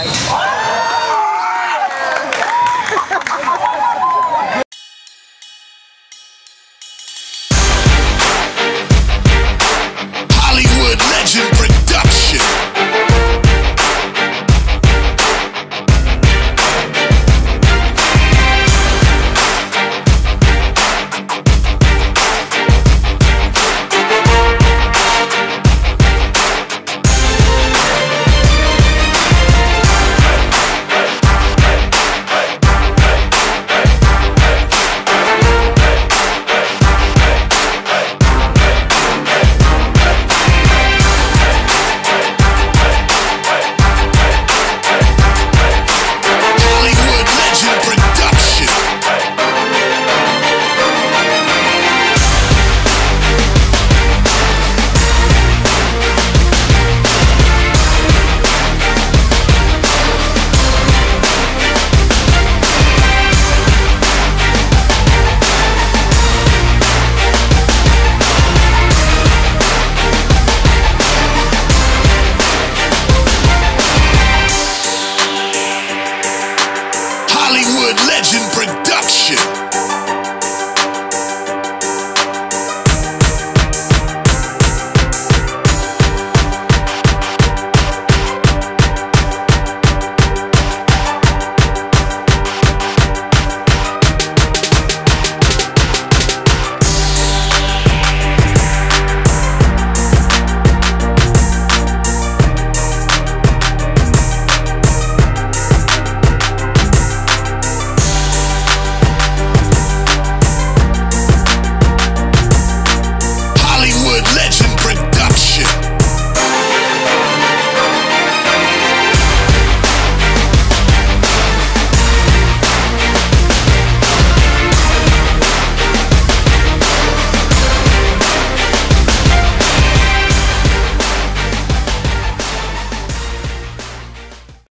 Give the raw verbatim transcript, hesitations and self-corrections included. like.